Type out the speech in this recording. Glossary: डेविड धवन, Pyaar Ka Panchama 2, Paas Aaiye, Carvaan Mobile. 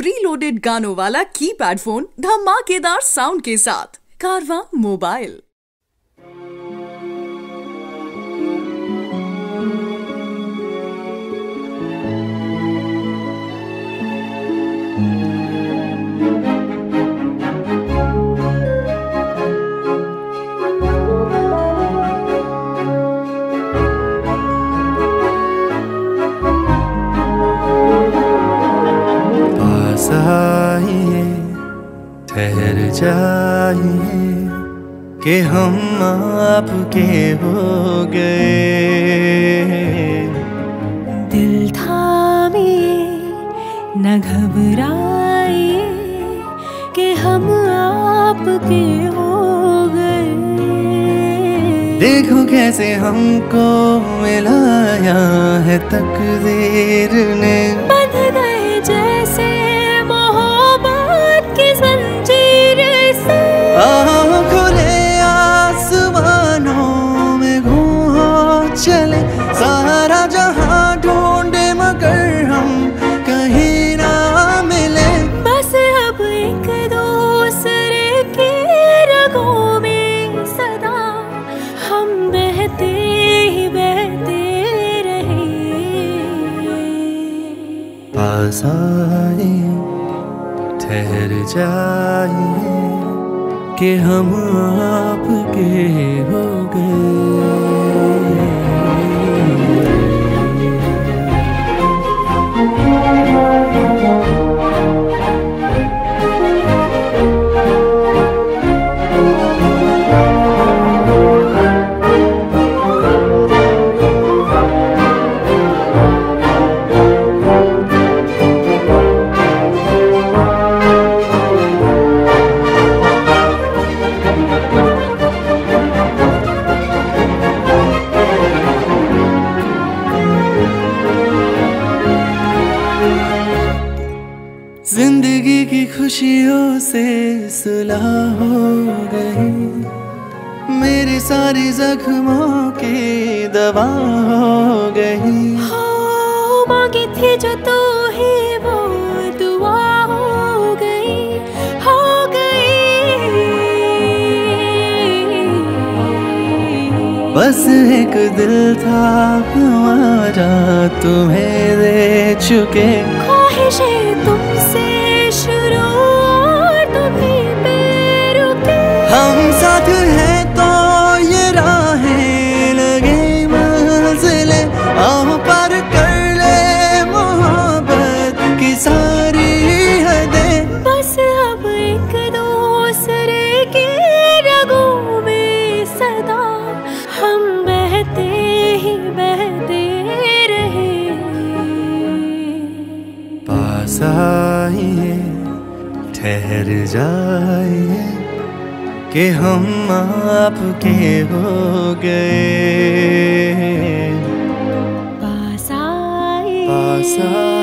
Pre loaded गानों वाला keypad phone धमाकेदार साउंड के साथ कारवां मोबाइल। आइए ठहर जाइए कि हम आपके हो गए। दिल थामिए न घबराइए कि हम आपके हो गए। देखो कैसे हमको मिलाया है तकदीर ने। बंध गए जैसे खुले आसमानों में घूमो चले, सारा जहां ढूंढे मगर हम कहीं ना मिले। बस अब एक दूसरे के रगों में सदा हम बहते ही बहते रहे। पास आए ठहर जाइए कि हम आपके हो गए। जिंदगी की खुशियों से सुलह हो गई, मेरे सारे जख्मों की दवा हो गई। हाँ, मांगी थी जो तू ही वो दुआ हो गई, हो गई। बस एक दिल था हमारा तुम्हें दे चुके, ख्वाहिशें तुमसे हम साथ हैं तो ये राहें लगे मंजिले। हम पार कर ले मोहब्बत की सारी हदें। बस अब एक दूसरे के रगों में सदा हम बहते ही बहते रहे। पास आइए ठहर जाइए कि हम आपके हो गए। पास आइए।